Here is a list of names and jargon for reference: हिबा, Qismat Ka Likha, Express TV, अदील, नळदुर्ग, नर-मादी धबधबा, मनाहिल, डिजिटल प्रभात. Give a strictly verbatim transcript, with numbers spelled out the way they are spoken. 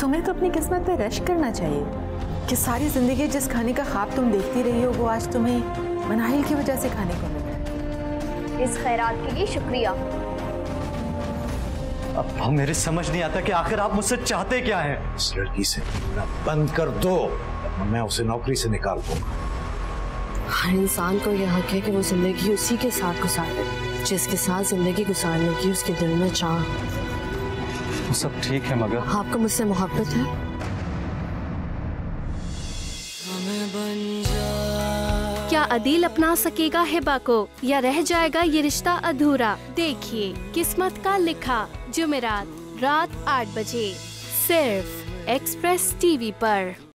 तुम्हें तो अपनी किस्मत पे रश्क करना चाहिए कि सारी जिंदगी जिस खाने का ख्वाब तुम देखती रही हो वो आज तुम्हें मनाहिल की वजह से खाने को मिला। इस खैरात के लिए शुक्रिया। अब मेरे समझ नहीं आता कि आखिर आप मुझसे चाहते क्या हैं। इस लड़की से बंद कर दो, मैं उसे नौकरी से निकाल दूंगा। हर इंसान को यह हक है कि वो जिंदगी उसी के साथ गुजारे जिसके साथ जिंदगी गुजारने की उसके दिल में चाह। वो सब ठीक है मगर आपको मुझसे मोहब्बत है। क्या अदील अपना सकेगा हिबा को या रह जाएगा ये रिश्ता अधूरा? देखिए किस्मत का लिखा जुमेरात रात आठ बजे सिर्फ एक्सप्रेस टीवी पर।